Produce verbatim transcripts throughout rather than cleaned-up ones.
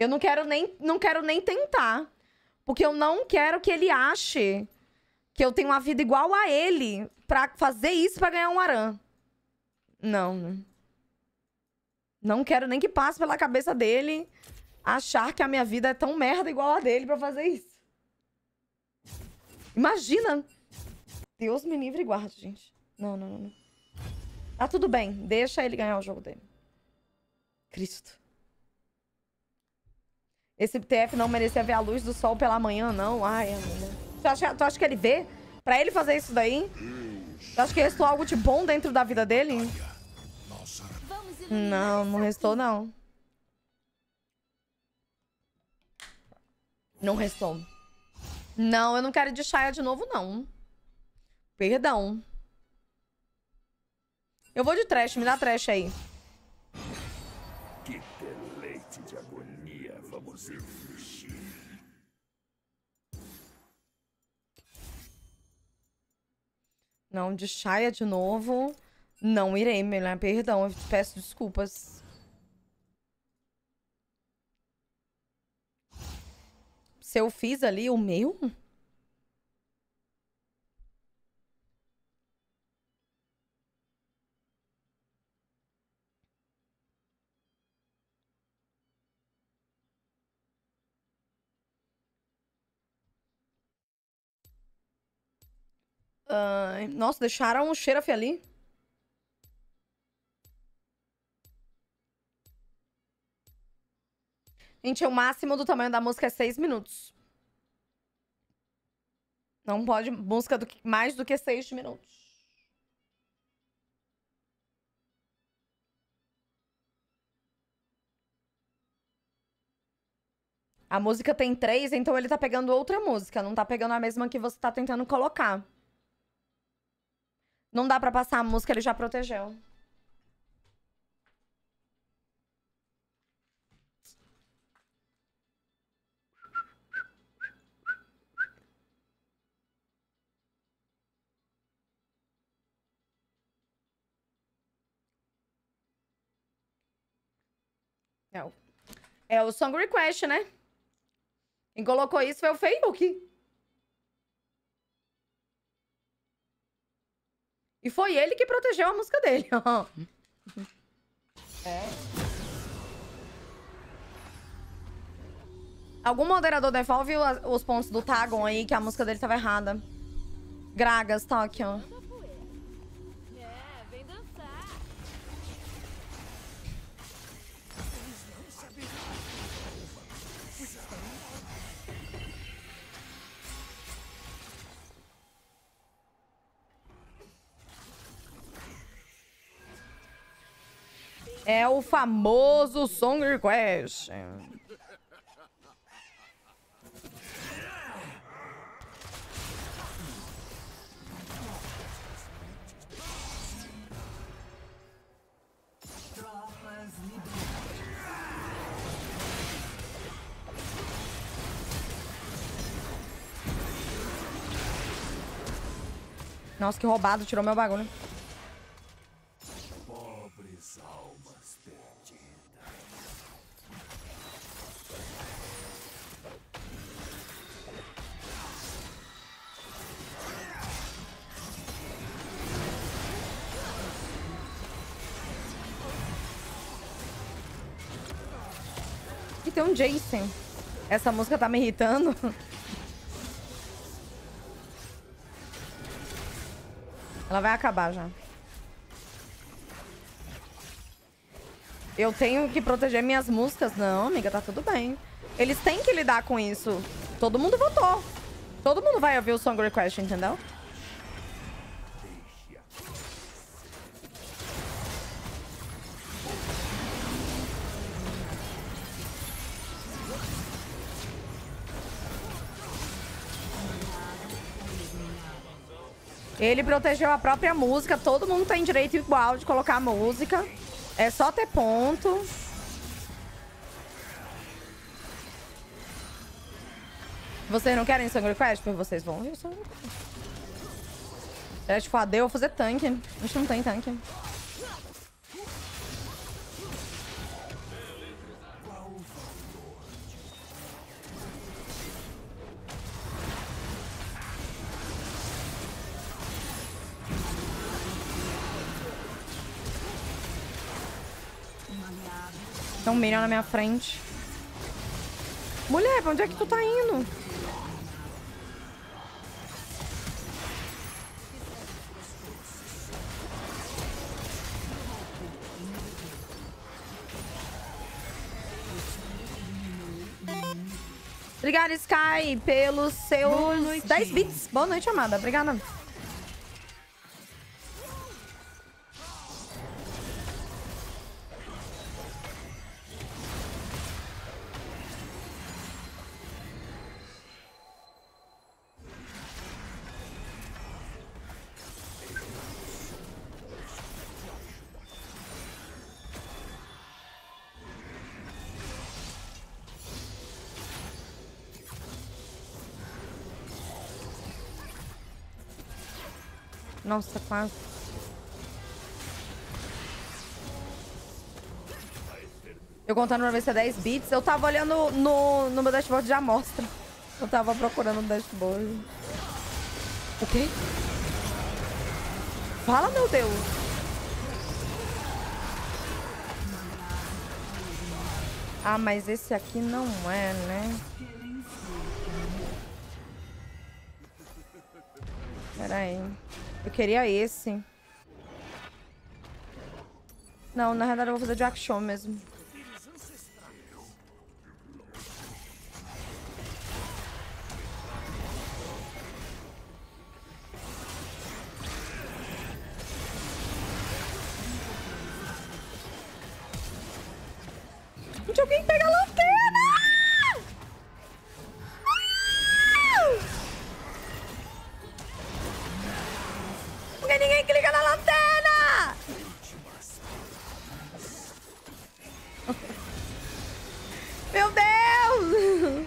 Eu não quero nem, não quero nem tentar. Porque eu não quero que ele ache que eu tenho uma vida igual a ele pra fazer isso pra ganhar um aran. Não. Não quero nem que passe pela cabeça dele achar que a minha vida é tão merda igual a dele pra fazer isso. Imagina. Deus me livre e guarde, gente. Não, não, não. Tá tudo bem. Deixa ele ganhar o jogo dele. Cristo. Esse T F não merecia ver a luz do sol pela manhã, não? Ai, amiga. Tu acha, tu acha que ele vê? Pra ele fazer isso daí? Tu acha que restou algo de bom dentro da vida dele? Não, não restou, não. Não restou. Não, eu não quero ir de Shaia de novo, não. Perdão. Eu vou de trash, me dá trash aí. Que deleite de agonia vamos infligir. Não, de Shaia de novo. Não irei, melhor, perdão, eu te peço desculpas. Se eu fiz ali o meu? Uh, nossa, deixaram o xerath ali. Gente, o máximo do tamanho da música é seis minutos. Não pode música do que, mais do que seis minutos. A música tem três, então ele tá pegando outra música. Não tá pegando a mesma que você tá tentando colocar. Não dá pra passar a música, ele já protegeu. Não. É o Song Request, né? Quem colocou isso foi o Feiuki. E foi ele que protegeu a música dele, ó. É. Algum moderador devolve os pontos do Tagon aí, que a música dele tava errada. Gragas, tá aqui, ó. É, vem dançar. É o famoso Song Request. Nossa, que roubado, tirou meu bagulho. Tem um Jason. Essa música tá me irritando. Ela vai acabar já. Eu tenho que proteger minhas músicas? Não, amiga, tá tudo bem. Eles têm que lidar com isso. Todo mundo votou. Todo mundo vai ouvir o Song Request, entendeu? Ele protegeu a própria música. Todo mundo tem direito igual de colocar a música. É só ter ponto. Vocês não querem Song Request? Porque vocês vão ver Song Request. É tipo, adeu, eu vou fazer tanque. A gente não tem tanque. Tem um minion na minha frente. Mulher, pra onde é que tu tá indo? Obrigada, Sky, pelos seus dez bits. Boa noite, amada. Obrigada. Nossa, quase. Eu contando pra ver se é dez bits. Eu tava olhando no, no meu dashboard de amostra. Eu tava procurando no dashboard. O quê? Fala, meu Deus. Ah, mas esse aqui não é, né? Pera aí. Eu queria esse. Não, na realidade eu vou fazer de action mesmo. Gente, alguém pega a lanterna! Ninguém clica na lanterna! Meu Deus!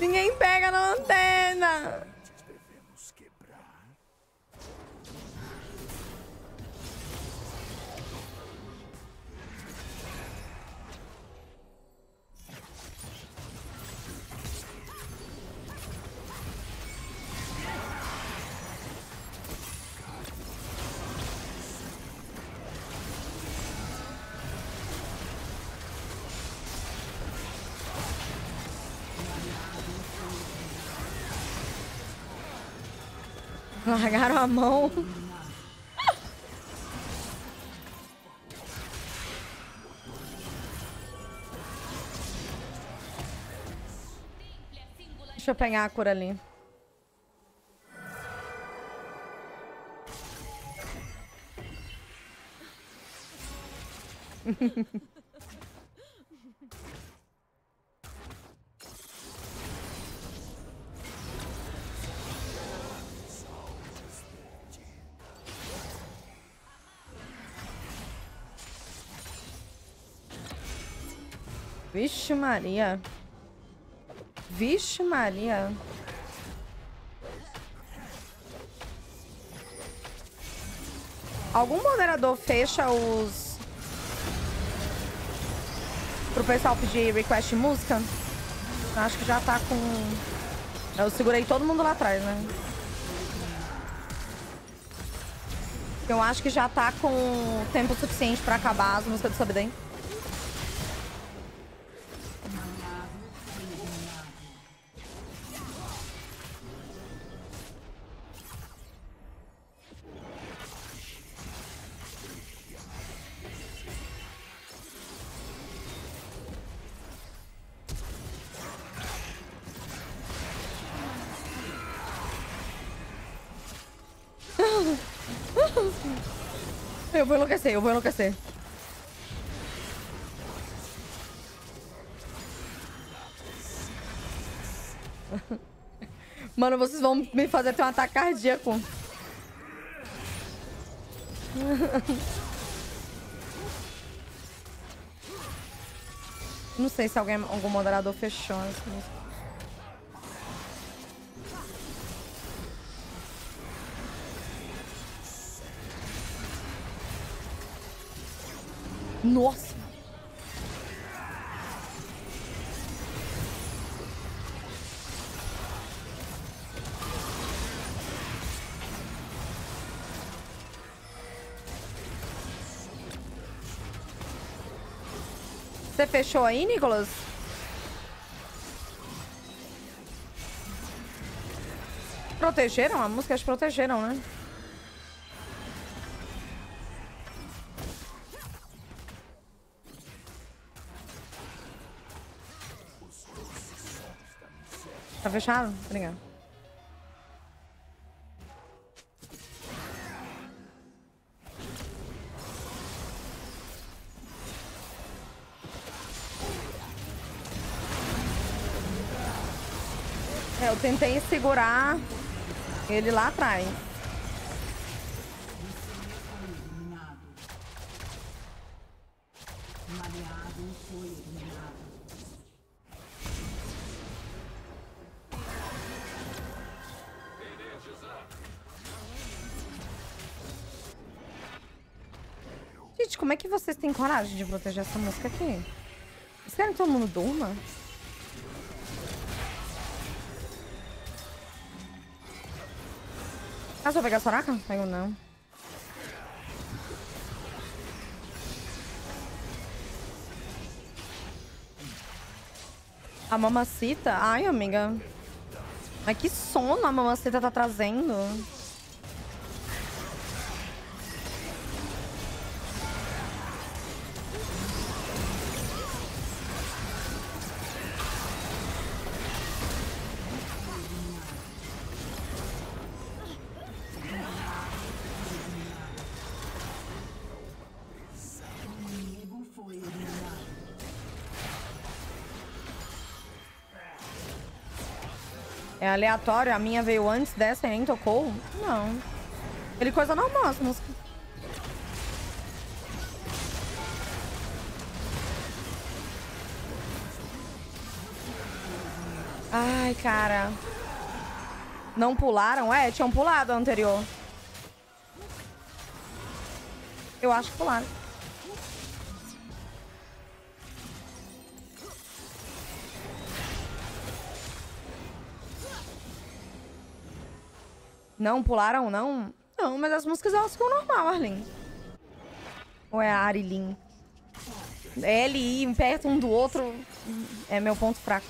Ninguém pega na lanterna! Largaram a mão. Deixa eu pegar a cor ali. Vixe Maria. Vixe Maria. Algum moderador fecha os... Pro pessoal pedir request de música? Acho que já tá com... Eu segurei todo mundo lá atrás, né? Eu acho que já tá com tempo suficiente pra acabar as músicas do Sabden. Eu vou enlouquecer, eu vou enlouquecer. Mano, vocês vão me fazer ter um ataque cardíaco. Não sei se alguém, algum moderador fechou. Nossa! Você fechou aí, Nicolas? Protegeram? A música as protegeram, né? Tá fechado? Obrigado. É, eu tentei segurar ele lá atrás. Gente, como é que vocês têm coragem de proteger essa música aqui? Vocês querem que todo mundo durma? Ah, só pegar a Soraka? Pegou não. A mamacita? Ai, amiga. Mas que sono a mamacita tá trazendo. É aleatório, a minha veio antes dessa e nem tocou? Não. Ele coisa normal, essa música. Ai, cara. Não pularam? É, tinham pulado a anterior. Eu acho que pularam. Não pularam, não? Não, mas as músicas elas ficam normal, Arlin. Ou é a Arilin? L e I perto um do outro é meu ponto fraco.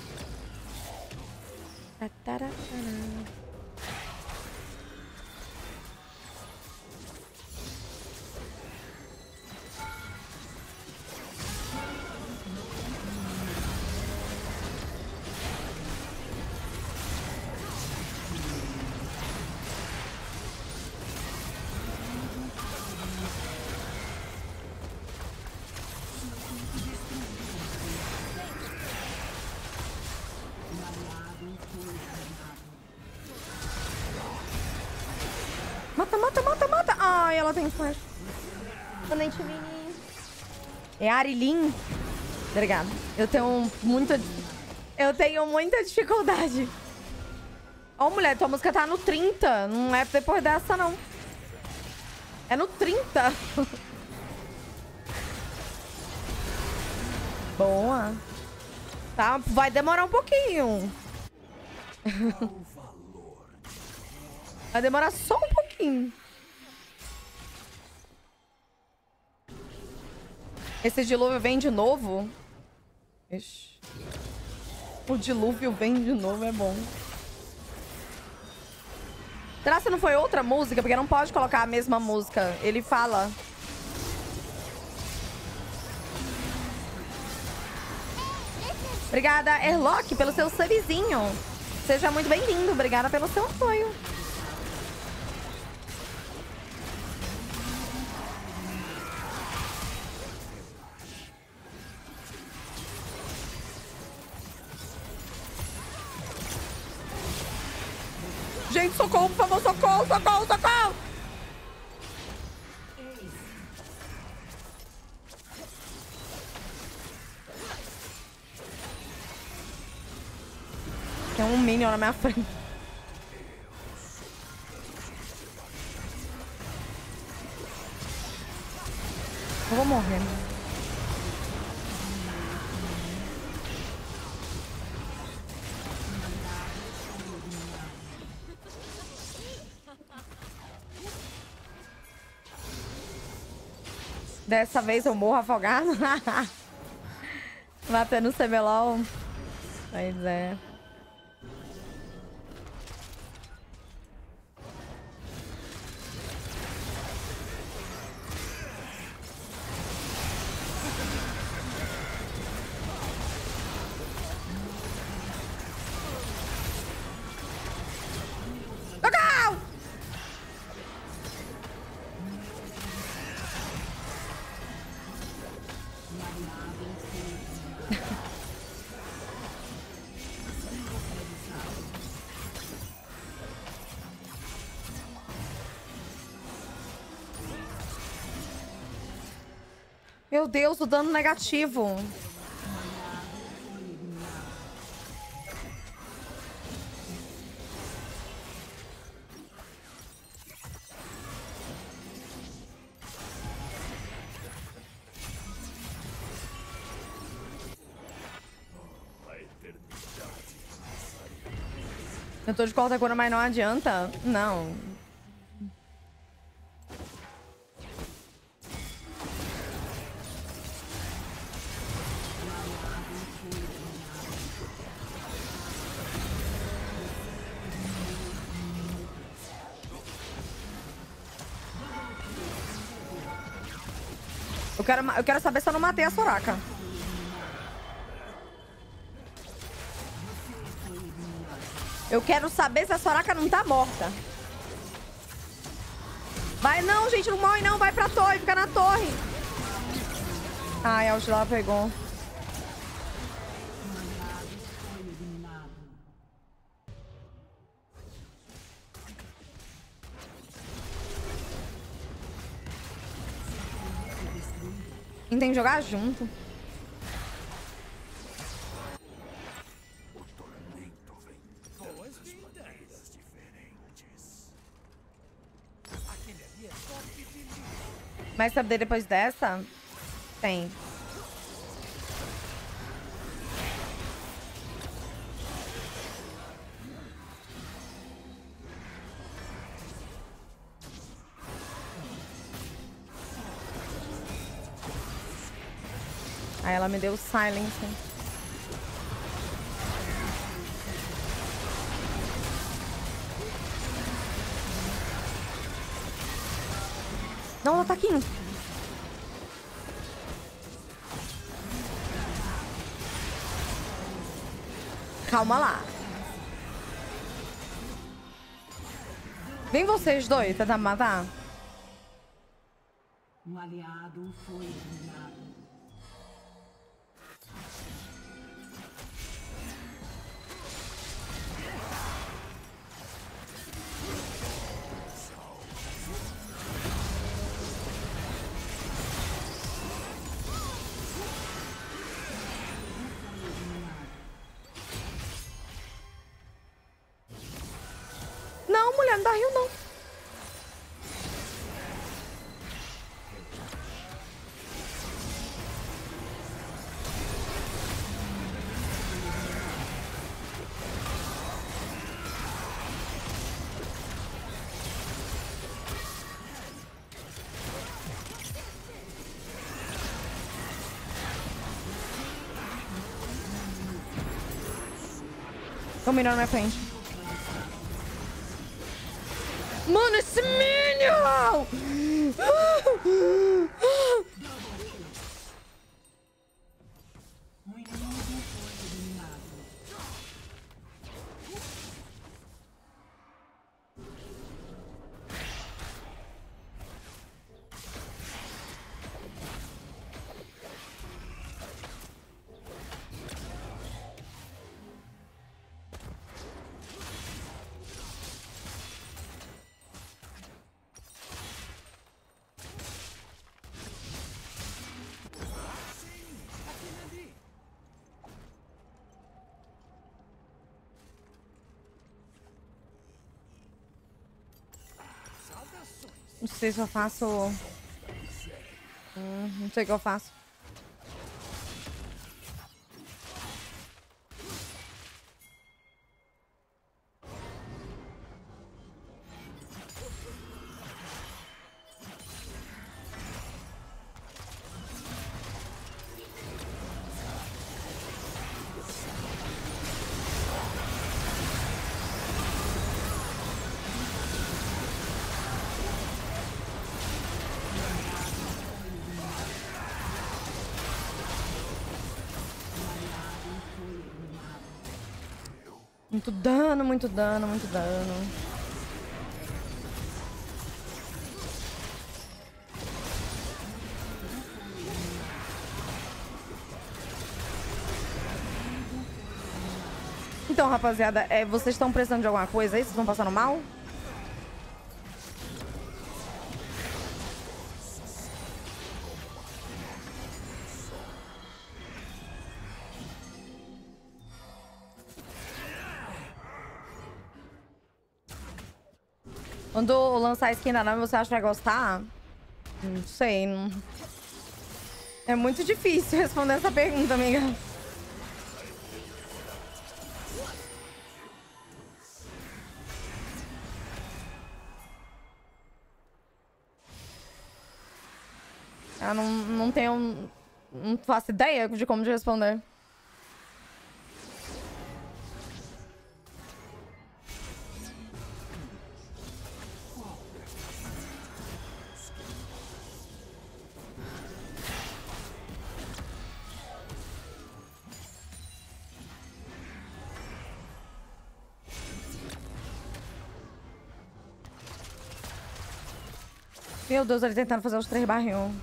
Mata, mata, mata, mata. Ai, ela tem flash. É Arilin. Obrigada. Eu tenho muita... Eu tenho muita dificuldade. Ó, oh, mulher, tua música tá no trinta. Não é depois dessa, não. É no trinta. Boa. Tá, vai demorar um pouquinho. Vai demorar só um pouquinho. Esse dilúvio vem de novo? Ixi. O dilúvio vem de novo, é bom. Será que não foi outra música? Porque não pode colocar a mesma música. Ele fala... Obrigada, Erlock, pelo seu subzinho. Seja muito bem-vindo. Obrigada pelo seu apoio. Gente, socorro, por favor, socorro, socorro, socorro! Tem um minion na minha frente. Eu vou morrer, né? Dessa vez eu morro afogado. Mata no C B LOL. Pois é. Meu Deus, o dano negativo. Eu tô de corta cura, mas não adianta? Não. Eu quero, eu quero saber se eu não matei a Soraka. Eu quero saber se a Soraka não tá morta. Vai não, gente, não morre não. Vai pra torre, fica na torre. Ai, a Ultila pegou. Tem que jogar junto. Mas saber depois dessa? Tem. Aí ela me deu silence. Não, ela tá aqui. Calma lá. Vem vocês dois, tentar me matar. Um aliado foi eliminado. Não dá rio, não. Tô mirando na minha frente. Mano, esse Minion! Não sei se eu faço... Hum, não sei o que eu faço. Muito dano, muito dano, muito dano. Então, rapaziada, é, vocês estão precisando de alguma coisa aí? Vocês estão passando mal? Quando eu lançar a skin da Nami, você acha que vai gostar? Não sei. Não... É muito difícil responder essa pergunta, amiga. Eu não, não tenho... Não faço ideia de como te responder. Meu Deus, ele tentando fazer os três barril.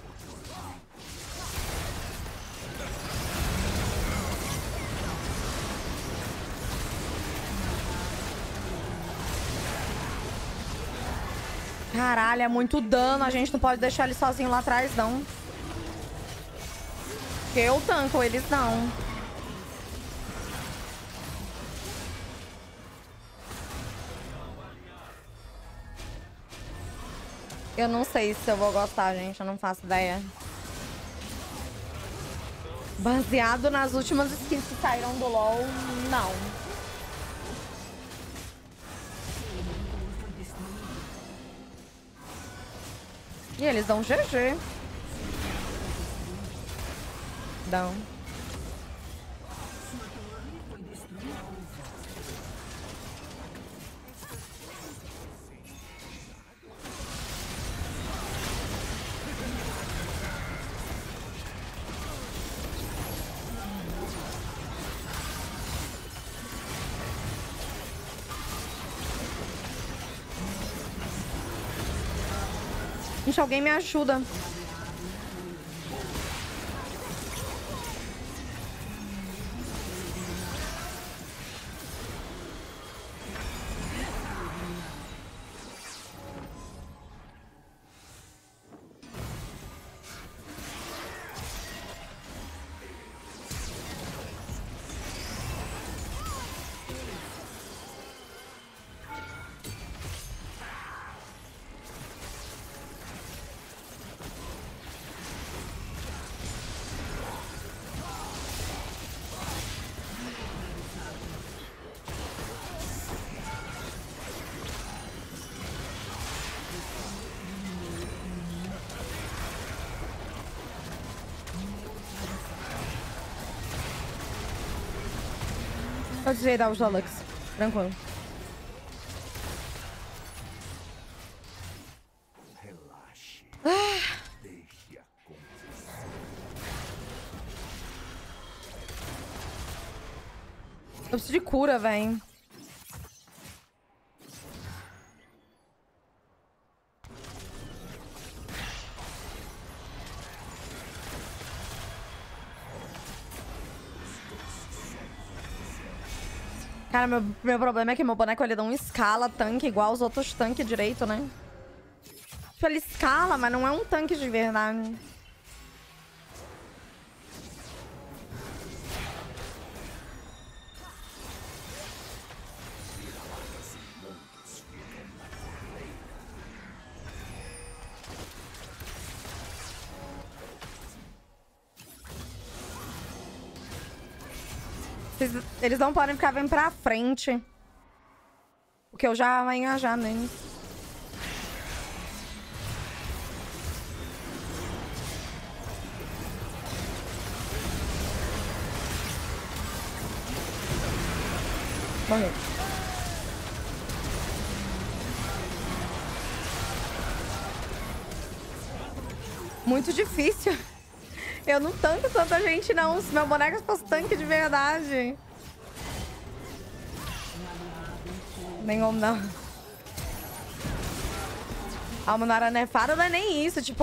Caralho, é muito dano. A gente não pode deixar ele sozinho lá atrás, não. Porque eu tanco, eles não. Eu não sei se eu vou gostar, gente. Eu não faço ideia. Baseado nas últimas skins que saíram do LoL, não. E eles dão G G. Dão. Gente, alguém me ajuda. Pode ir dar os Deluxe, tranquilo. Relaxe. Ah. Deixe acontecer. Eu preciso de cura, véi. Cara, meu, meu problema é que meu boneco, ele dá um escala tanque igual os outros tanques direito, né? Tipo, ele escala, mas não é um tanque de verdade. Eles não podem ficar vindo pra frente. Porque eu já vou engajar neles. Morreu. Muito difícil. Eu não tanco tanta gente, não. Se meu boneco fosse tanque de verdade. Nenhum não. A Munara nerfada não é nem isso, tipo...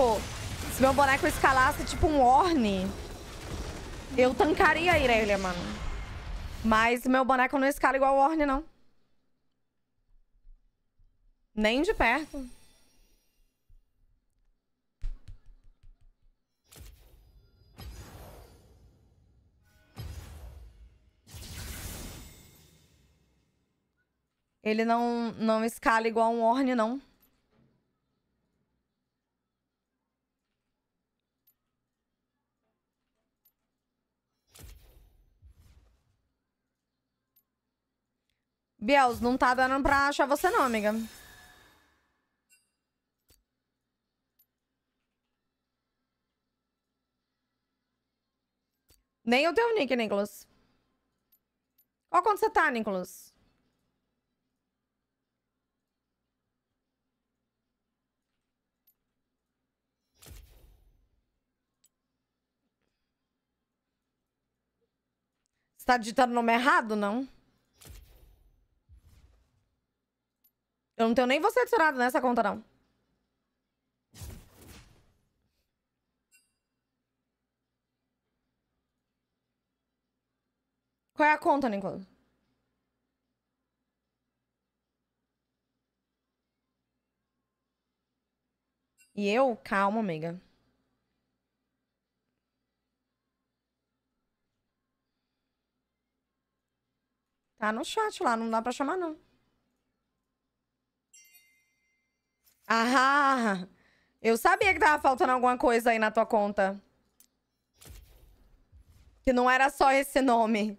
Se meu boneco escalasse tipo um Ornn, eu tancaria a Irelia, mano. Mas meu boneco não escala igual o Ornn, não. Nem de perto. Ele não, não escala igual um Ornn, não. Biels, não tá dando pra achar você não, amiga. Nem o teu nick, Nicolas. Qual quando você tá, Nicolas? Você tá digitando o nome errado, não? Eu não tenho nem você adicionado nessa conta, não. Qual é a conta, Nicolas? E eu? Calma, amiga. Tá no chat lá, não dá pra chamar, não. Ah, eu sabia que tava faltando alguma coisa aí na tua conta. Que não era só esse nome.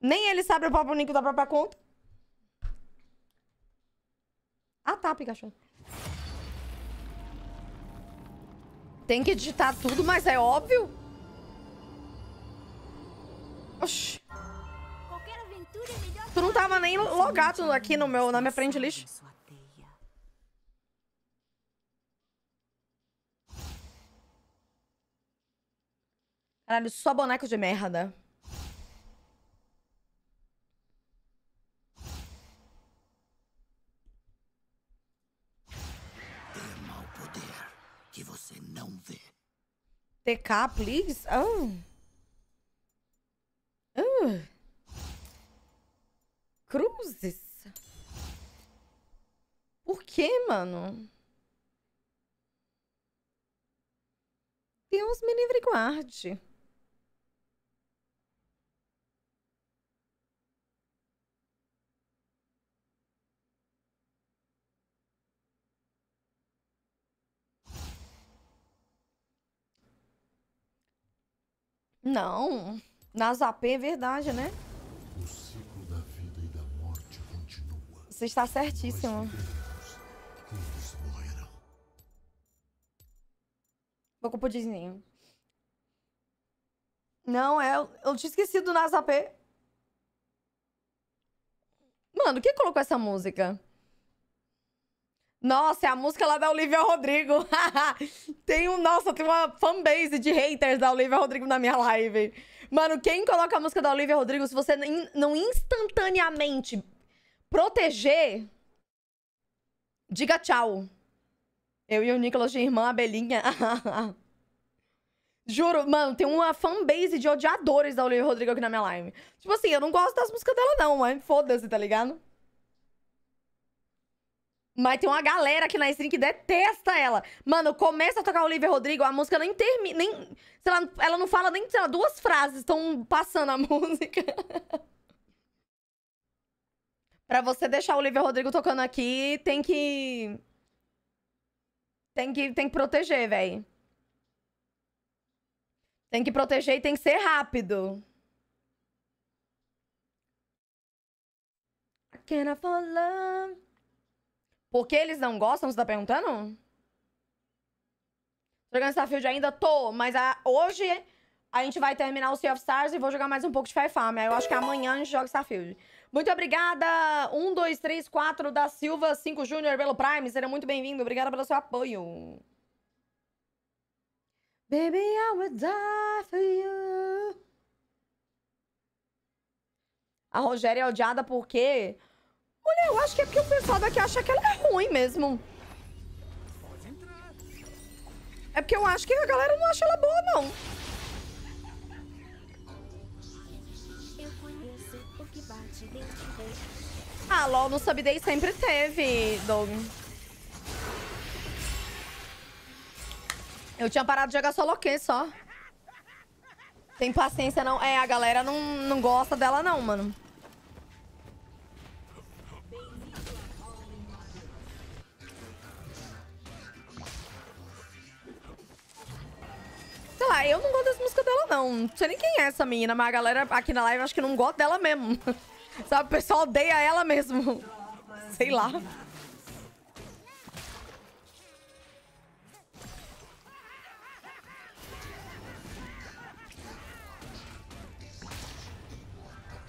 Nem ele sabe o próprio nick da própria conta. Ah, tá, Pikachu. Tem que digitar tudo, mas é óbvio. Oxi. Tu não tava nem logado aqui no meu, na minha frente lixo. Caralho, só boneco de merda. Tema o poder que você não vê. T K, please? Oh. Uh. Cruzes? Por que, mano? Deus me livre e guarde. Não. Nas A P é verdade, né? O ciclo da vida e da morte continua. Você está certíssimo. Vou com o pudinzinho. Não, é. Eu, eu tinha esquecido do Nas A P. Mano, quem colocou essa música? Nossa, é a música lá da Olivia Rodrigo. Tem um, nossa, tem uma fanbase de haters da Olivia Rodrigo na minha live. Mano, quem coloca a música da Olivia Rodrigo, se você não instantaneamente proteger, diga tchau. Eu e o Nicolas de irmã Abelhinha. Juro, mano, tem uma fanbase de odiadores da Olivia Rodrigo aqui na minha live. Tipo assim, eu não gosto das músicas dela não, mas foda-se, tá ligado? Mas tem uma galera aqui na stream que detesta ela. Mano, começa a tocar Olivia Rodrigo, a música nem termina... Nem, sei lá, ela não fala nem sei lá, duas frases, estão passando a música. Pra você deixar a Olivia Rodrigo tocando aqui, tem que... Tem que, tem que proteger, velho. Tem que proteger e tem que ser rápido. I can't afford love. Por que eles não gostam? Você tá perguntando? Jogando Starfield ainda? Tô, mas a, hoje a gente vai terminar o Sea of Stars e vou jogar mais um pouco de Fire Farm. Eu acho que amanhã a gente joga Starfield. Muito obrigada, um, dois, três, quatro da Silva, cinco Júnior, pelo Prime. Seja muito bem-vindo. Obrigada pelo seu apoio. Baby, I would die for you. A Rogéria é odiada porque... Mulher, eu acho que é porque o pessoal daqui acha que ela é ruim mesmo. É porque eu acho que a galera não acha ela boa, não. Eu conheço o que bate dentro dele. Ah, LOL no Subday sempre teve, Doug. Eu tinha parado de jogar solo Q só. Tem paciência, não. É, a galera não, não gosta dela, não, mano. Sei lá, eu não gosto das músicas dela, não. Não sei nem quem é essa menina, mas a galera aqui na live acho que não gosta dela mesmo. Sabe, o pessoal odeia ela mesmo. Sei lá.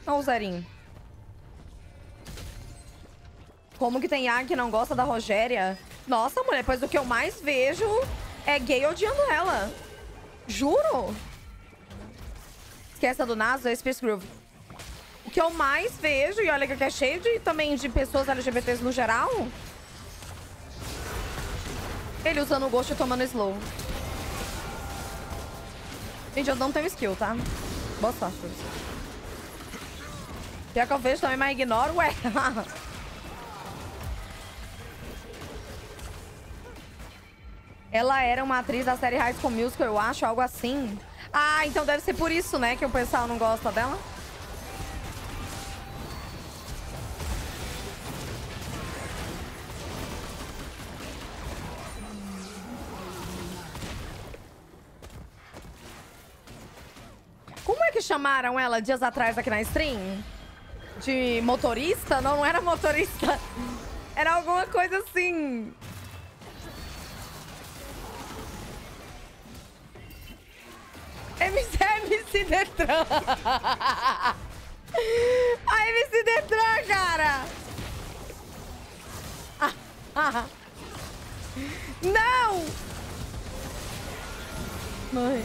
Olha o Zerinho. Como que tem A que não gosta da Rogéria? Nossa, mulher, pois o que eu mais vejo é gay odiando ela. Juro? Esqueça do Naso, é Space Groove. O que eu mais vejo, e olha que é cheio de, também de pessoas L G B T s no geral. Ele usando o Ghost e tomando slow. Gente, eu não tenho skill, tá? Boa sorte. Pior que eu vejo também, mas ignoro, ué. Ela era uma atriz da série High School Musical, eu acho, algo assim. Ah, então deve ser por isso, né, que o pessoal não gosta dela. Como é que chamaram ela dias atrás aqui na stream? De motorista? Não, não era motorista. Era alguma coisa assim. M C Detran. A M C Detran, cara. Ah, ah. Não! Mãe.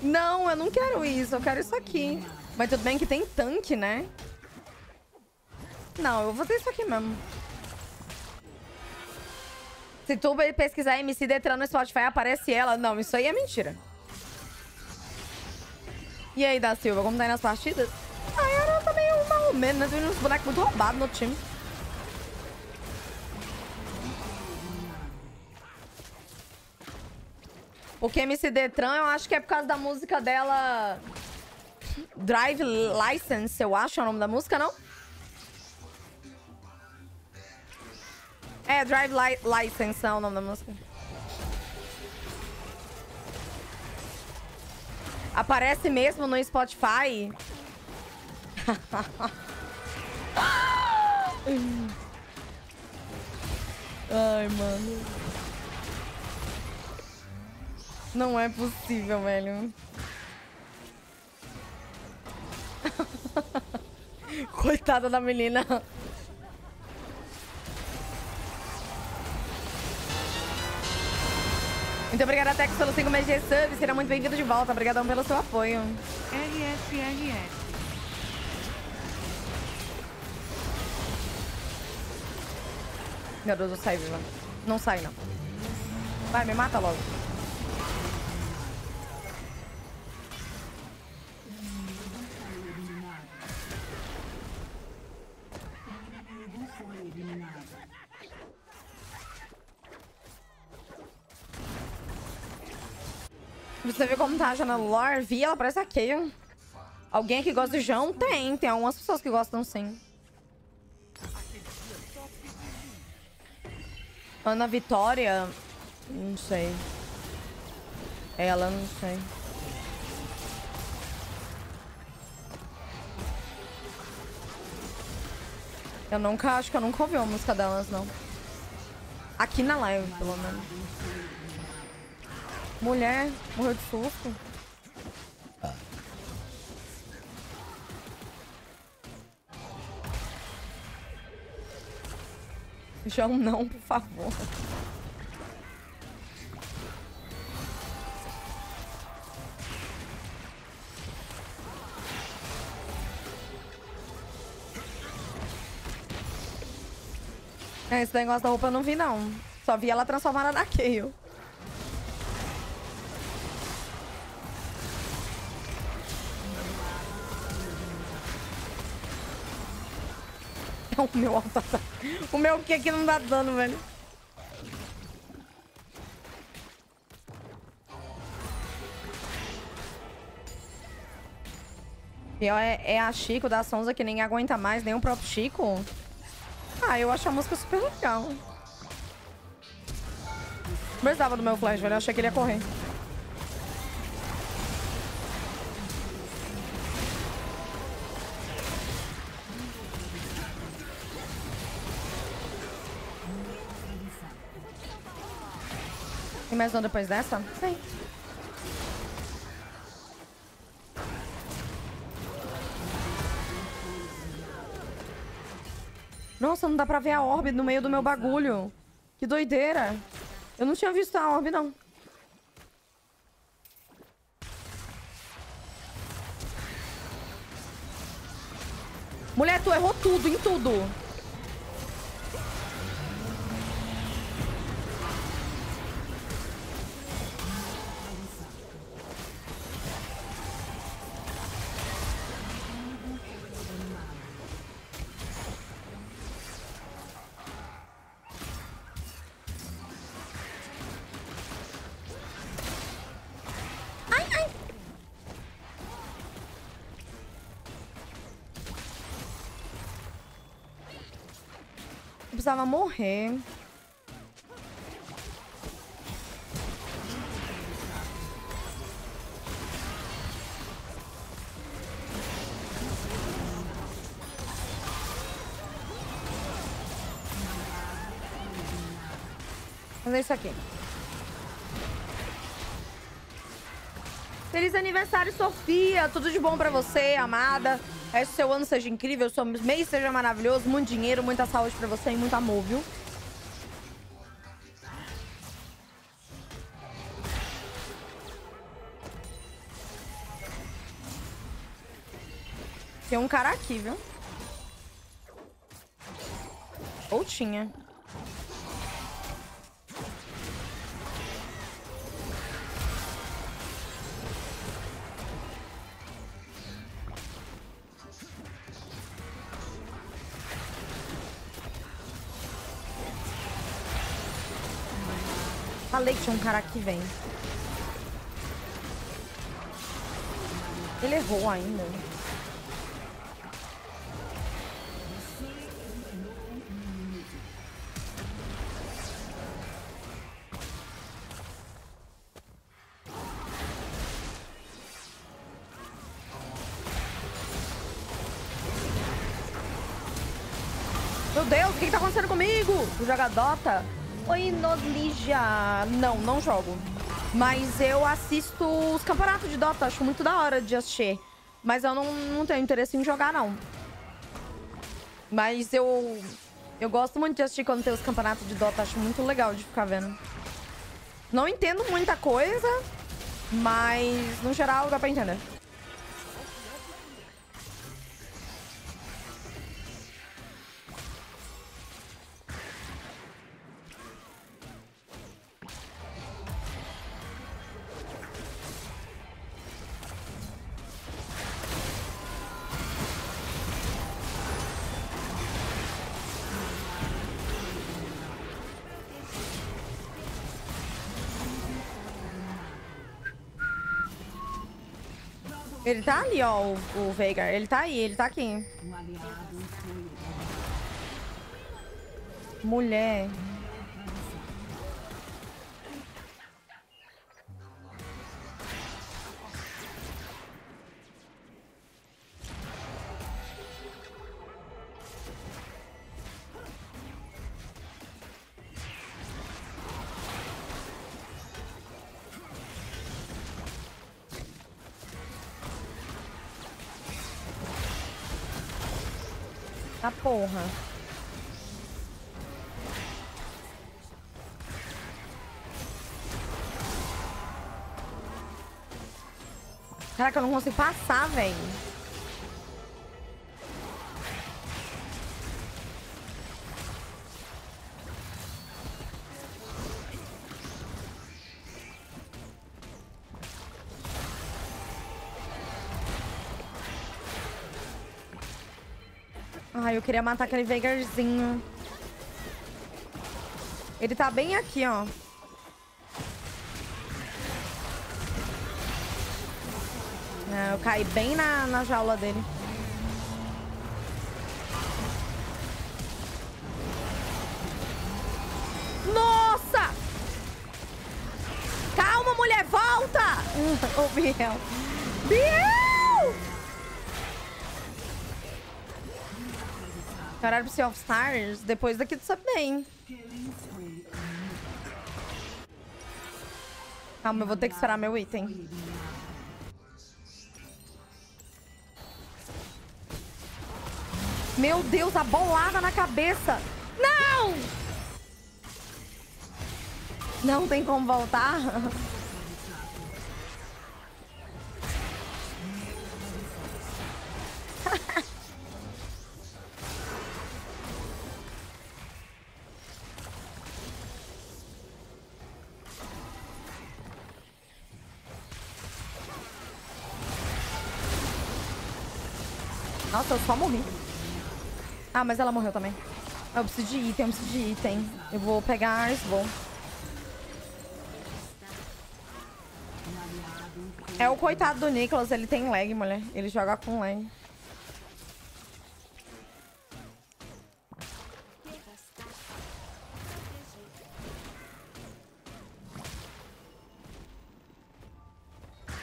Não, eu não quero isso. Eu quero isso aqui. Mas tudo bem que tem tanque, né? Não, eu vou ter isso aqui mesmo. Se tu pesquisar M C Detran no Spotify, aparece ela. Não, isso aí é mentira. E aí, da Silva, como tá aí nas partidas? Ah, ela tá meio marromeno, né? Tem uns bonecos muito roubados no time. Porque M C Detran, eu acho que é por causa da música dela... Drive License, eu acho é o nome da música, não? É, Drive Li License é o nome da música. Aparece mesmo no Spotify. Ai, mano. Não é possível, velho. Coitada da menina. Muito obrigada, Tex, pelo cinco meses de sub. Será muito bem-vindo de volta. Obrigadão pelo seu apoio. R S R S. Meu Deus, eu saio viva. Não sai, não. Vai, me mata logo. Você vê como tá a Jana Lore? Vi, ela parece a Kayle. Alguém que gosta de João? Tem, tem algumas pessoas que gostam sim. Ana Vitória? Não sei. Ela, não sei. Eu nunca, acho que eu nunca ouvi uma música delas, não. Aqui na live, pelo menos. Mulher, morreu de susto. João, não, por favor. É, esse negócio da roupa eu não vi, não. Só vi ela transformada na Kayle. O meu alto ataque. O meu que aqui não dá dano, velho. Pior é, é a Chico da Sonza que nem aguenta mais, nem o próprio Chico. Ah, eu acho a música super legal. Precisava do meu flash, velho. Eu achei que ele ia correr. Tem mais não depois dessa? Sim. Nossa, não dá pra ver a orbe no meio do meu bagulho. Que doideira. Eu não tinha visto a orbe, não. Mulher, tu errou tudo, em tudo. Precisava morrer. Fazer isso aqui. Feliz aniversário, Sofia! Tudo de bom pra você, amada. É que seu ano seja incrível, seu mês seja maravilhoso, muito dinheiro, muita saúde pra você e muito amor, viu? Tem um cara aqui, viu? Ou tinha. Falei que tinha um cara aqui, velho. Ele errou ainda. Meu Deus, o que, que tá acontecendo comigo? O Jogadota. Oi, Noslija. Não, não jogo. Mas eu assisto os campeonatos de Dota. Acho muito da hora de assistir. Mas eu não, não tenho interesse em jogar, não. Mas eu... Eu gosto muito de assistir quando tem os campeonatos de Dota. Acho muito legal de ficar vendo. Não entendo muita coisa. Mas, no geral, dá pra entender. Ele tá ali, ó, o, o Veigar. Ele tá aí, ele tá aqui. Mulher. A porra. Caraca, eu não consigo passar, velho. Ai, eu queria matar aquele Veigarzinho. Ele tá bem aqui, ó. É, eu caí bem na, na jaula dele. Nossa! Calma, mulher, volta! Ô, Biel. Biel! Caralho, pro Sea of Stars, depois daqui tu sabe bem. Calma, eu vou ter que esperar meu item. Meu Deus, a bolada na cabeça. Não! Não tem como voltar. Nossa, eu só morri. Ah, mas ela morreu também. Eu preciso de item, eu preciso de item. Eu vou pegar esse bom. É o coitado do Nicholas, ele tem lag, mulher. Ele joga com lag.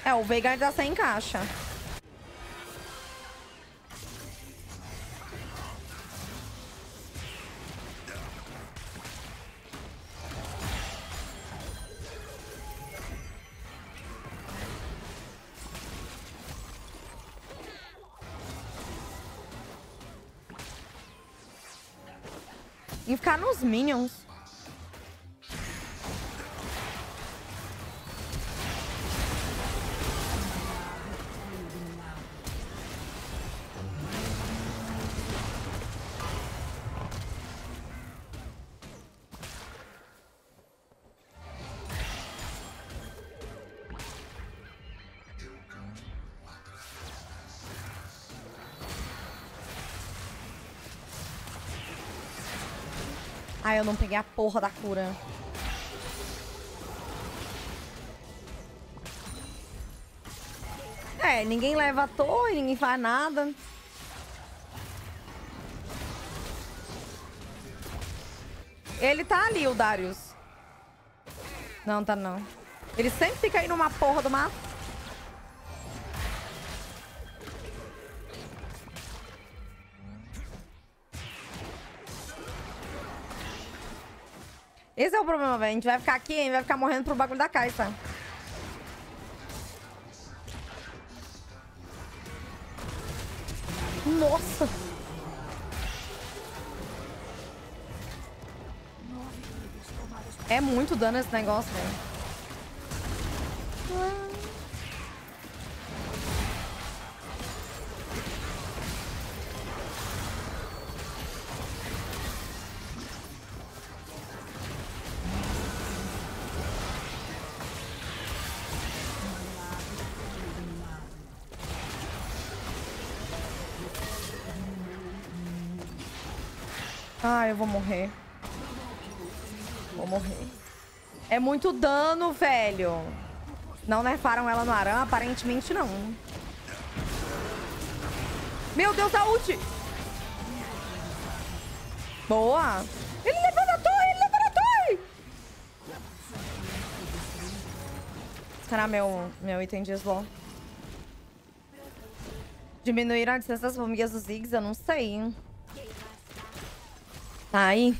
É, o Veigar dá sem caixa. E ficar nos minions. Ai, eu não peguei a porra da cura. É, ninguém leva à toa, ninguém faz nada. Ele tá ali, o Darius. Não, tá não. Ele sempre fica aí numa porra do mato. Esse é o problema, velho. A gente vai ficar aqui, hein? Vai ficar morrendo pro bagulho da caixa. Nossa! É muito dano esse negócio, velho. Ah, eu vou morrer. Vou morrer. É muito dano, velho. Não nerfaram ela no Aran? Aparentemente não. Meu Deus, a ult! Boa! Ele levanta a torre! Ele levanta a torre! Será meu, meu item de slow? Diminuíram a distância das formigas dos Ziggs? Eu não sei, hein? Tá aí.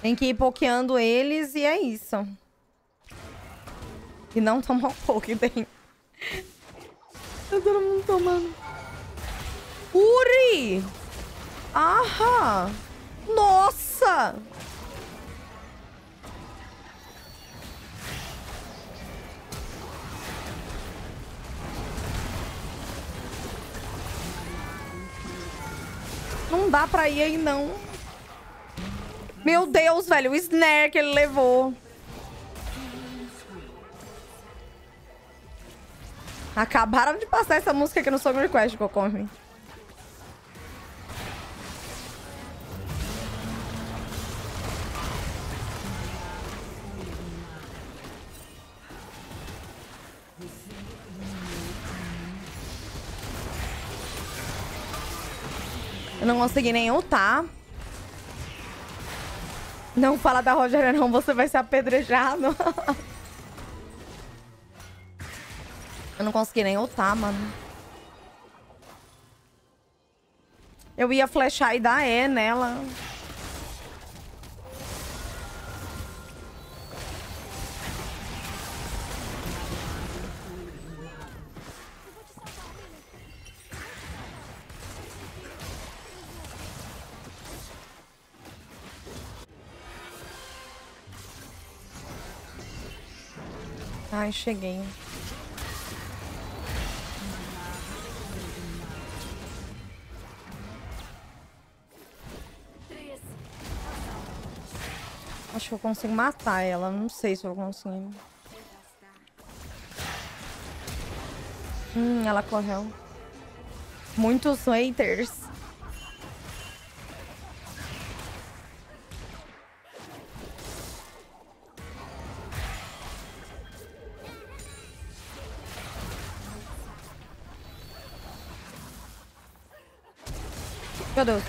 Tem que ir pokeando eles e é isso. E não tomar o poke bem. Tá todo mundo tomando. Uri! Aham! Nossa! Não dá pra ir aí, não. Meu Deus, velho. O snare que ele levou. Acabaram de passar essa música aqui no Song Request, Gokonji. Eu não consegui nem ultar. Não fala da Roger, não. Você vai ser apedrejado. Eu não consegui nem ultar, mano. Eu ia flechar e dar E nela. Ai, cheguei. Acho que eu consigo matar ela. Não sei se eu consigo. Hum, ela correu. Muitos haters. Meu Deus.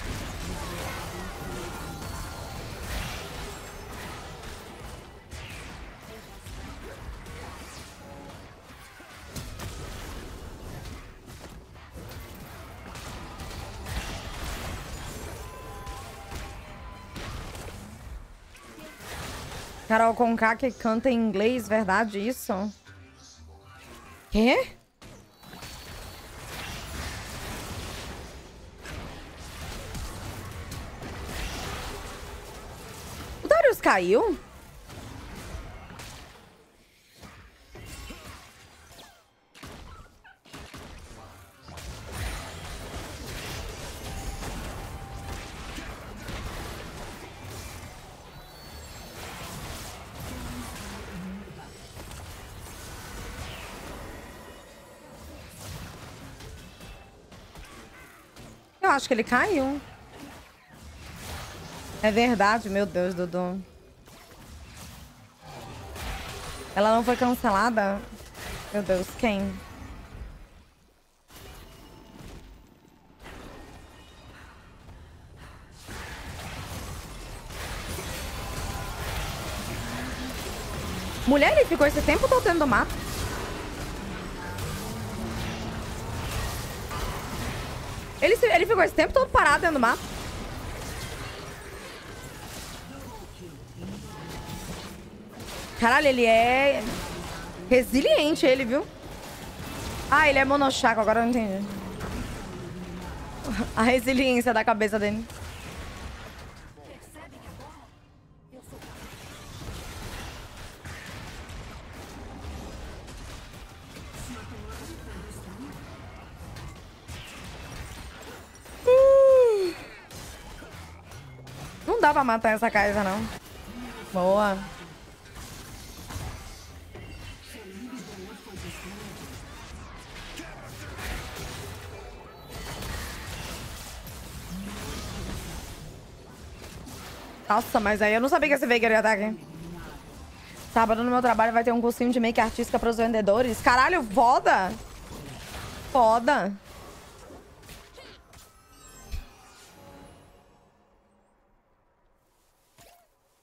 Carol Conká que canta em inglês, verdade isso? Quê? O Darius caiu? Eu acho que ele caiu. É verdade, meu Deus, Dudu. Ela não foi cancelada? Meu Deus, quem? Mulher, ele ficou esse tempo todo dentro do mato. Ele, ele ficou esse tempo todo parado dentro do mato. Caralho, ele é... resiliente, ele, viu? Ah, ele é monochaco, agora eu não entendi. A resiliência da cabeça dele. Não dá pra matar essa casa, não. Boa. Nossa, mas aí eu não sabia que esse Veigar ia estar aqui. Sábado no meu trabalho vai ter um cursinho de make artística para os vendedores. Caralho, foda! Foda!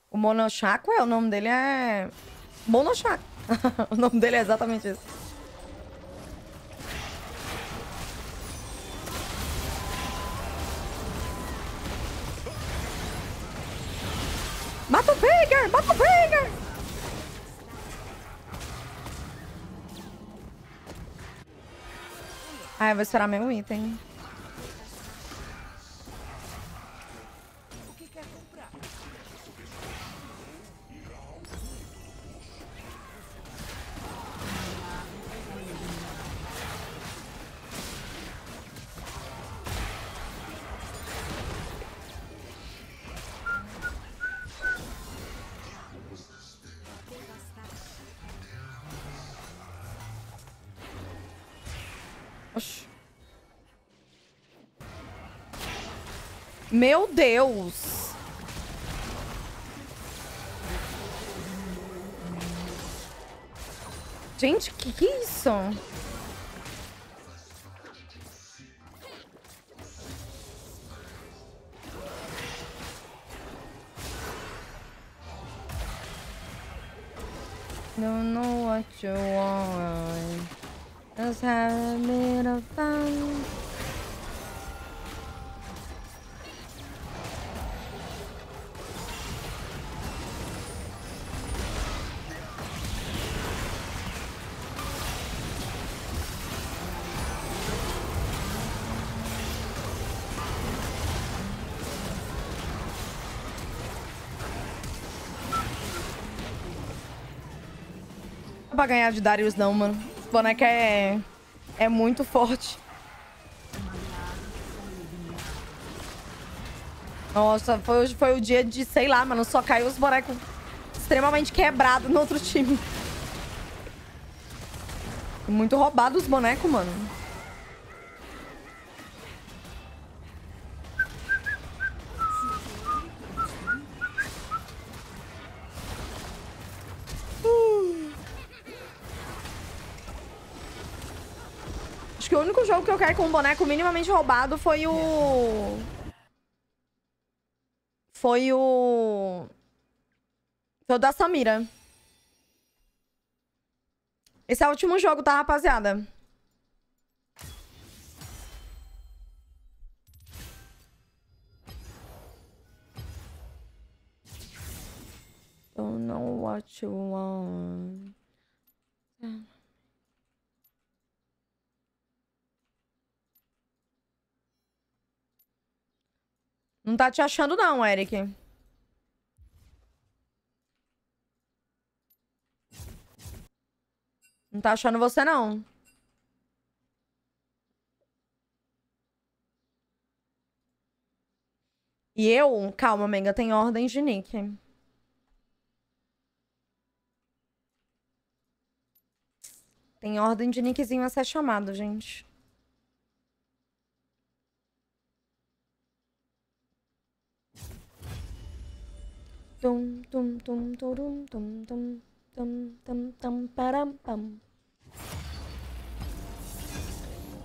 O Monochaco, é, o nome dele é... Monochaco. O nome dele é exatamente isso. Mata o Veigar! Mata o Veigar! Ah, eu vou esperar mesmo item. O que que é? Oxi. Meu Deus! Gente, que que é isso? Don't know what you want. Let's have a bit of fun. Pra ganhar de Darius não, mano. O boneco é... é muito forte. Nossa, foi, foi o dia de, sei lá, mano, só caiu os bonecos extremamente quebrados no outro time. Muito roubado os bonecos, mano. Acho que o único jogo que eu caí com um boneco minimamente roubado foi o... Foi o... Foi o da Samira. Esse é o último jogo, tá, rapaziada? Don't know what you want. Não tá te achando não, Eric. Não tá achando você não. E eu? Calma, Menga, tem ordem de nick. Tem ordem de nickzinho a ser chamado, gente. Tum tum tum tum tum tum tum tum tum param pam.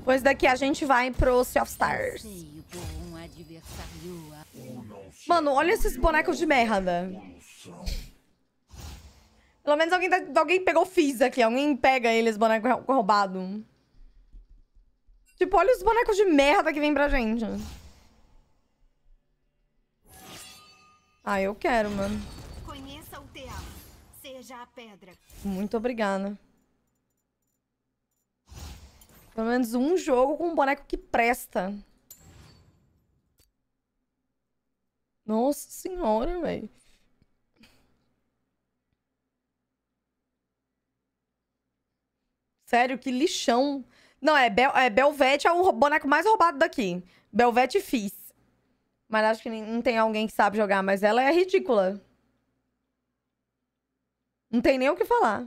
Pois daqui a gente vai pro Sea of Stars. Mano, olha esses bonecos de merda. Pelo menos alguém, tá, alguém pegou Fizz aqui. Alguém pega eles, boneco roubado. Tipo, olha os bonecos de merda que vem pra gente. Ah, eu quero, mano. Conheça o teatro. Seja a pedra. Muito obrigada. Pelo menos um jogo com um boneco que presta. Nossa senhora, velho. Sério, que lixão. Não, é, Bel é Belvete é o boneco mais roubado daqui. Belvete e Fizz. Mas acho que não tem alguém que sabe jogar, mas ela é ridícula. Não tem nem o que falar.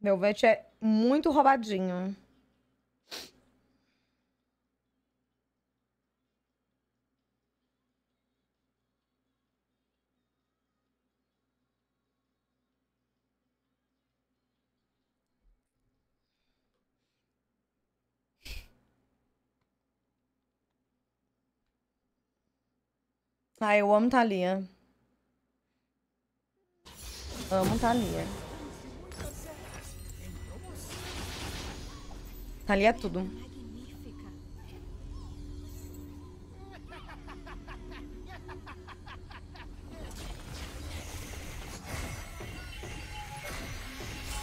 Meu vet é muito roubadinho. Ah, eu amo Thalia. Amo Thalia. Thalia é tudo.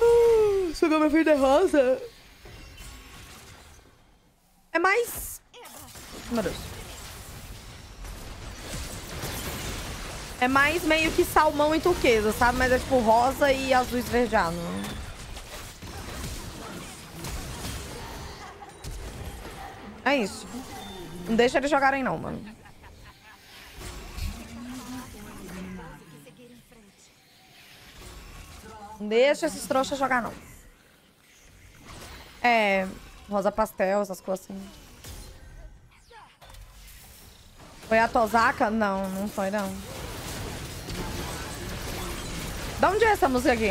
Uh, Sugou meu filho de rosa. É mais... Meu Deus. É mais meio que salmão e turquesa, sabe? Mas é tipo rosa e azul esverdeado. É isso. Não deixa eles jogarem não, mano. Não deixa esses trouxas jogar não. É... Rosa pastel, essas coisas assim. Foi a Tozaka? Não, não foi não. Da onde é essa música aqui?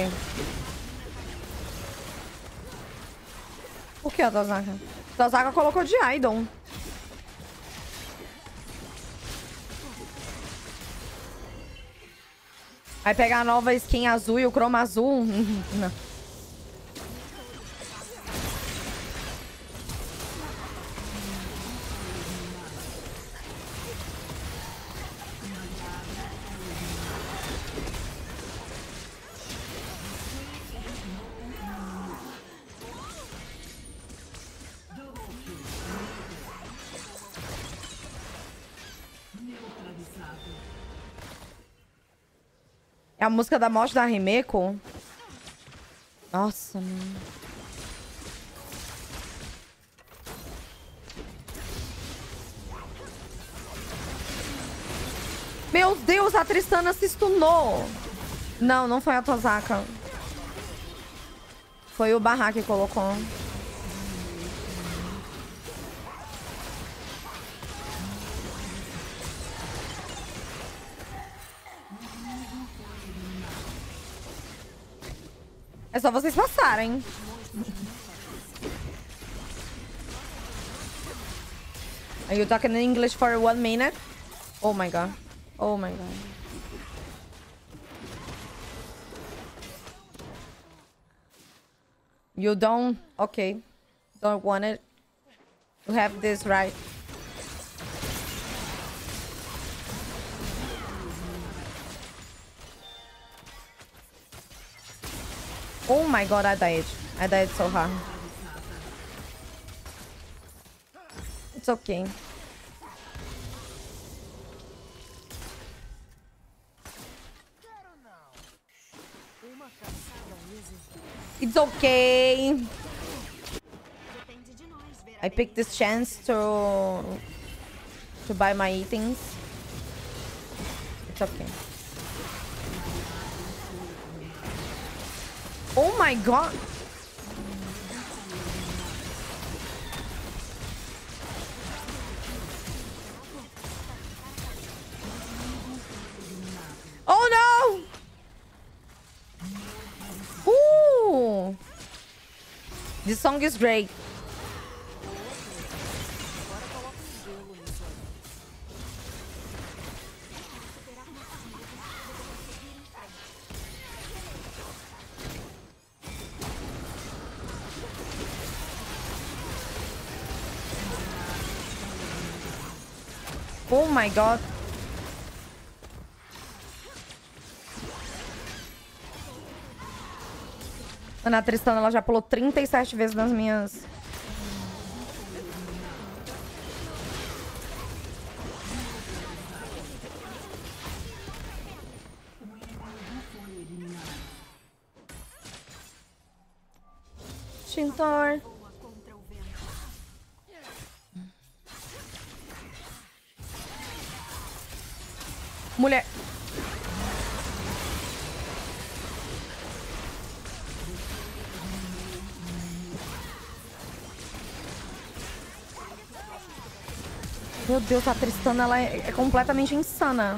O que é a Tozaka? Tozaka colocou de idol. Vai pegar a nova skin azul e o croma azul? Não. É a música da morte da Rimeko? Nossa, mano. Meu Deus, a Tristana se stunou. Não, não foi a Tozaka. Foi o Barra que colocou. É só vocês passarem. Are you talking in English for one minute? Oh my god. Oh my god. You don't... Okay. Don't want it. You have this right. Oh my god, I died. I died so hard. It's okay. It's okay. I picked this chance to... to buy my things. It's okay. Oh my god! Oh no! Ooh! This song is great. Oh my god. Mano, a Tristana, ela já pulou trinta e sete vezes nas minhas... Extintor. Mulher. Meu Deus, a Tristana, ela é, é completamente insana.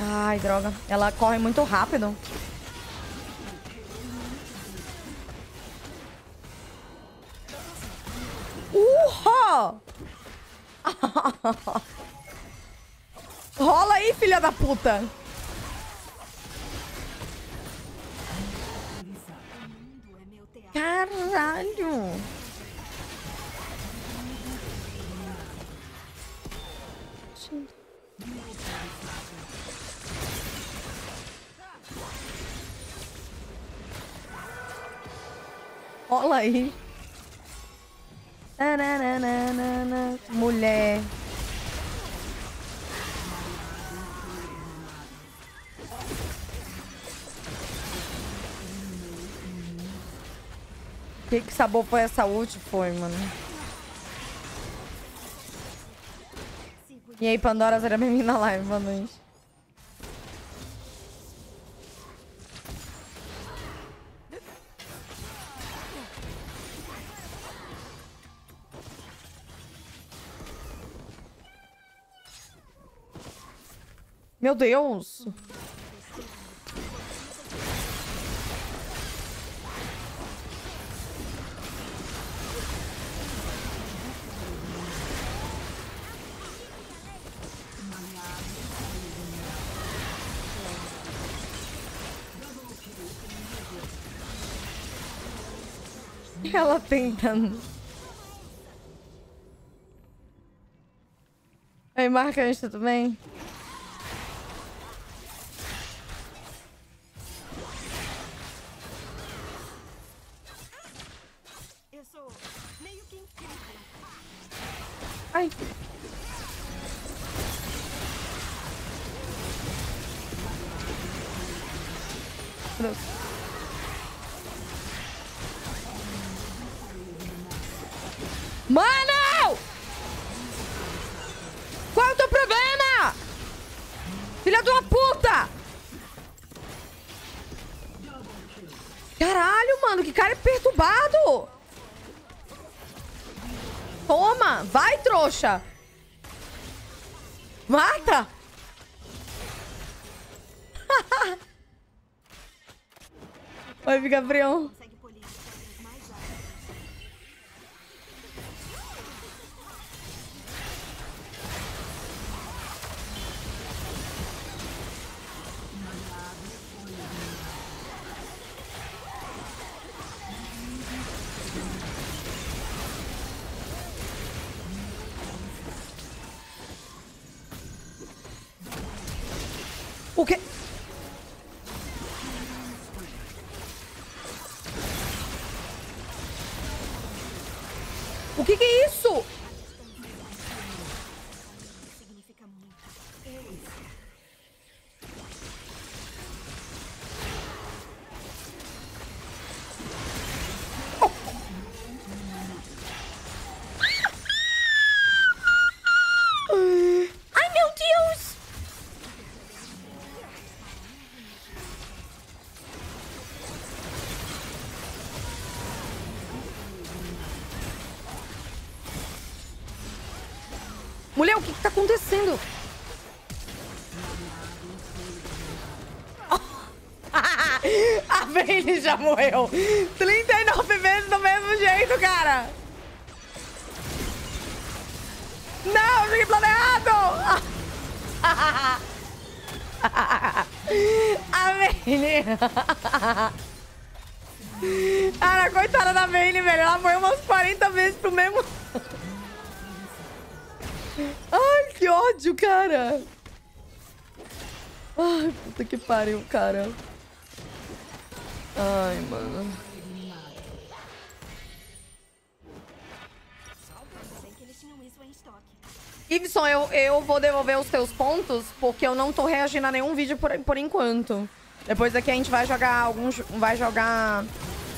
Ai, droga. Ela corre muito rápido. Rola aí, filha da puta. Caralho. Rola aí. Mulher. Que que sabor foi essa ult? Foi, mano. E aí, Pandora, seja bem-vinda na live, boa noite. Meu Deus! Ela tentando. Oi, Marcante, tudo bem? Eu sou meio que incrível. Ai. Pronto. Mano! Qual é o teu problema? Filha de uma puta! Caralho, mano, que cara é perturbado! Toma! Vai, trouxa! Mata! Oi, Gabriel. O quê? O que que é isso? Significa muito. Mulher, o que que tá acontecendo? A Bailey já morreu. trinta e nove vezes do mesmo jeito, cara. Não, eu joguei planejado. A Bailey. Cara, coitada da Bailey, velho. Ela morreu umas quarenta vezes pro mesmo... Ai, que ódio, cara. Ai, puta que pariu, cara. Ai, mano. Ibson, eu, eu vou devolver os teus pontos, porque eu não tô reagindo a nenhum vídeo por, por enquanto. Depois daqui a gente vai jogar alguns... Vai jogar...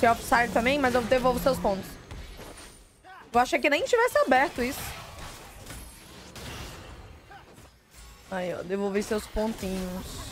Sea of Stars também, mas eu devolvo os teus pontos. Eu achei que nem tivesse aberto isso. Aí, ó, devolver seus pontinhos.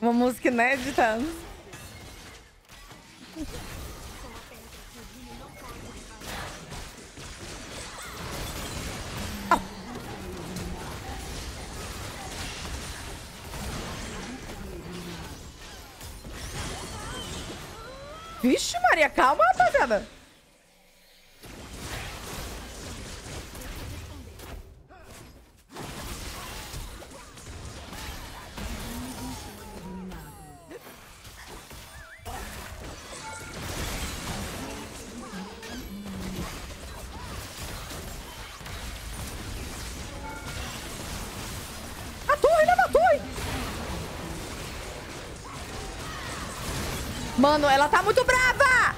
Uma música inédita. Vixe, Maria, calma, rapaziada. Mano, ela tá muito brava!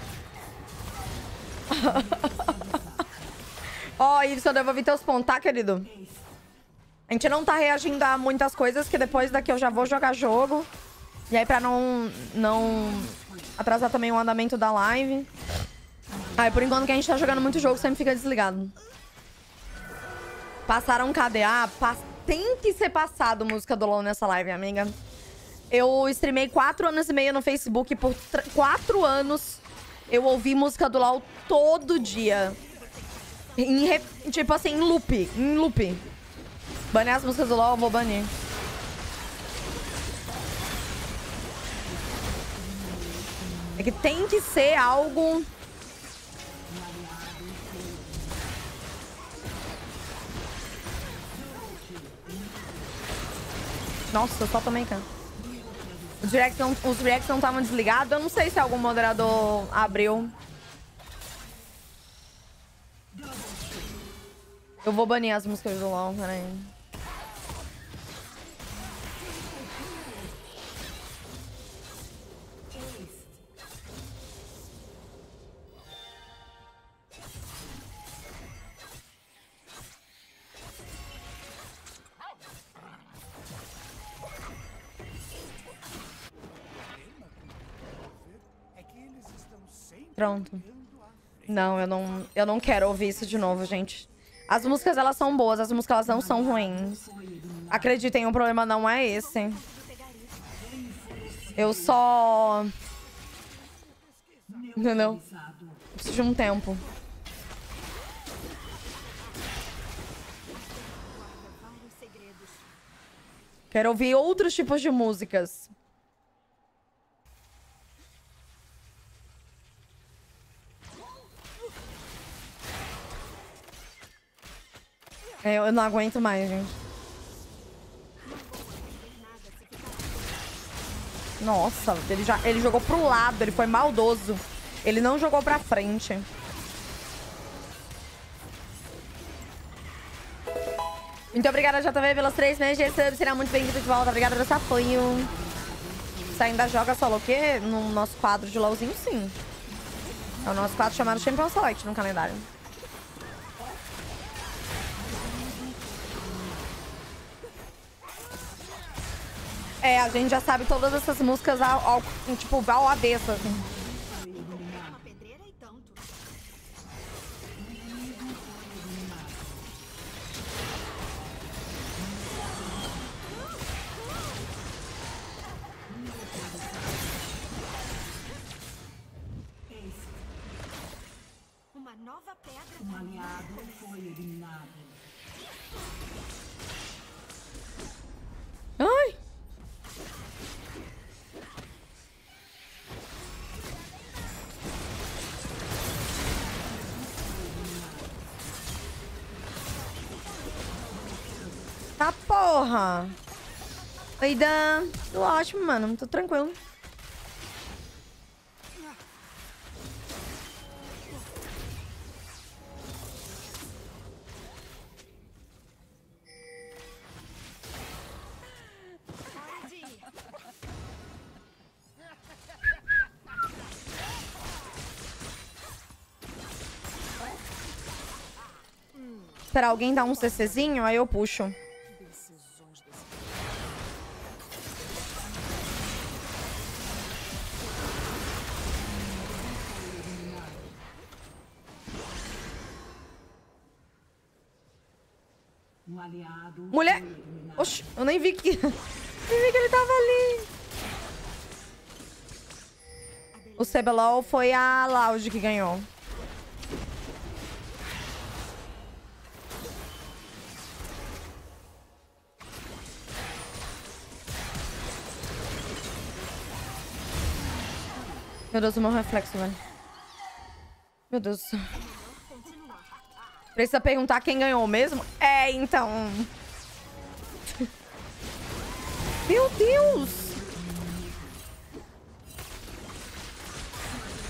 Ó, oh, Iris, eu devolvi teus pontos, tá, querido? A gente não tá reagindo a muitas coisas, que depois daqui eu já vou jogar jogo. E aí pra não, não atrasar também o andamento da live. Aí, ah, por enquanto que a gente tá jogando muito jogo, sempre fica desligado. Passaram um K D A. Pass... Tem que ser passado música do LoL nessa live, amiga. Eu streamei quatro anos e meio no Facebook. Por quatro anos eu ouvi música do LoL todo dia. Em re... Tipo assim, em loop. Em loop. Banir as músicas do LoL, eu vou banir. É que tem que ser algo... Nossa, eu só tomei cá. Os reacts não estavam desligados. Eu não sei se algum moderador abriu. Eu vou banir as músicas do LoL, peraí. Pronto. Não, eu não, eu não quero ouvir isso de novo, gente. As músicas, elas são boas. As músicas, elas não são ruins. Acreditem, o problema não é esse. Eu só... Entendeu? Preciso de um tempo. Quero ouvir outros tipos de músicas. Eu não aguento mais, gente. Nossa, ele, já, ele jogou pro lado, ele foi maldoso. Ele não jogou pra frente. Muito obrigada, J V, pelos três meses. Será muito bem-vindo de volta. Obrigada pelo seu apoio. Você ainda joga solo o quê? No nosso quadro de LOLzinho, sim. É o nosso quadro chamado Champion Select no calendário. É, a gente já sabe todas essas músicas, ao, ao, tipo, ao avesso, assim. Uma nova pedra. Um aliado foi eliminado. Ai! Tá, porra! Oi, Dan. Tô ótimo, mano. Tô tranquilo. Espera, alguém dar um CCzinho? Aí eu puxo. Mulher! Oxi, eu nem vi que... nem vi que ele tava ali. O C B LOL foi a Loud que ganhou. Meu Deus, o meu reflexo, velho. Meu Deus do céu. Precisa perguntar quem ganhou mesmo? É, então... Meu Deus!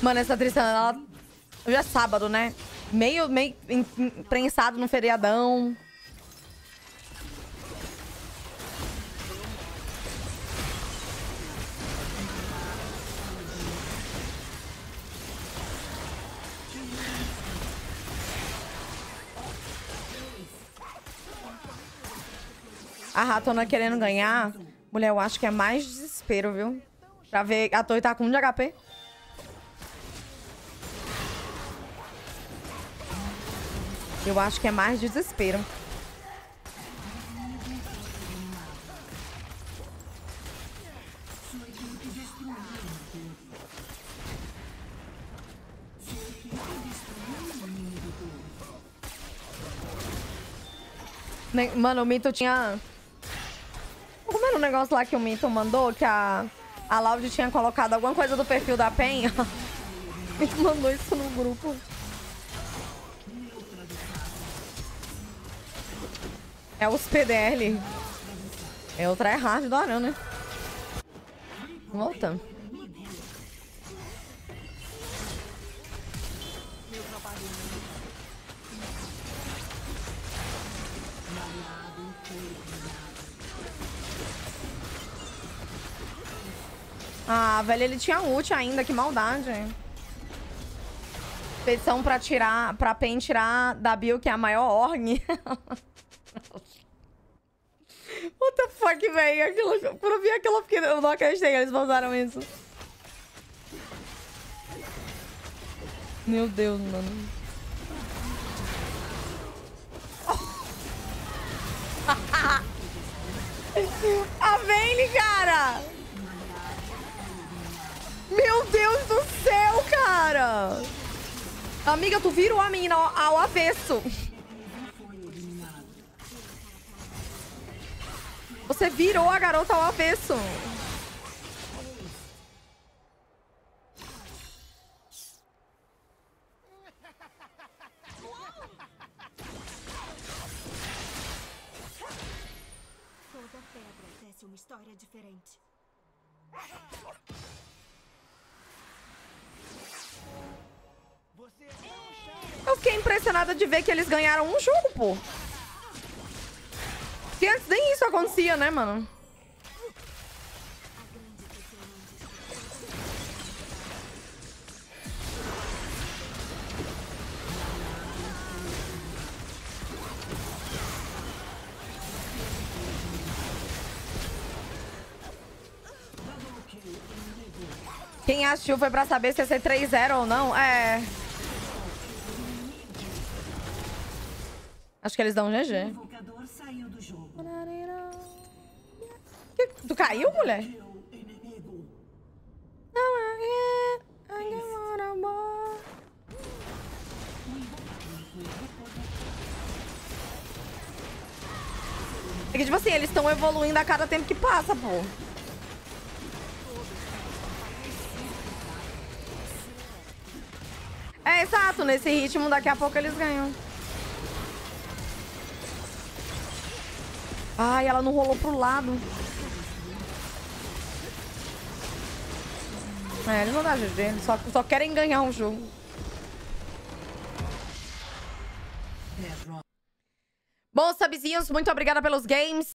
Mano, essa Tristana, ela... Hoje é sábado, né? Meio, meio prensado no feriadão. A Ratona querendo ganhar. Mulher, eu acho que é mais desespero, viu? Pra ver... A Toy tá com um de H P. Eu acho que é mais desespero. Mano, o Mito tinha... Como era o negócio lá que o Mito mandou? Que a, a Laude tinha colocado alguma coisa do perfil da Penha. O Mito mandou isso no grupo. É os P D L. É o tryhard do Arão, né? Voltando. Ah, velho, ele tinha ult ainda, que maldade. Petição pra tirar, pra Pen tirar da Bill, que é a maior org. What the fuck, velho? Quando eu vi aquilo, eu não acreditei que eles usaram isso. Meu Deus, mano. A Vayne, cara! Meu Deus do céu, cara! Amiga, tu virou a menina ao, ao avesso. Você virou a garota ao avesso. Toda pedra tece uma história diferente. Eu fiquei impressionada de ver que eles ganharam um jogo, pô. Porque antes nem isso acontecia, né, mano? Quem assistiu foi pra saber se ia ser três a zero ou não. É... Acho que eles dão um G G. Que... Tu caiu, mulher? É que, tipo assim, eles estão evoluindo a cada tempo que passa, pô. É, exato. Nesse ritmo, daqui a pouco eles ganham. Ai, ela não rolou pro lado. É, eles não dá G G, eles só, só querem ganhar um jogo. Bom, subzinhos, muito obrigada pelos games.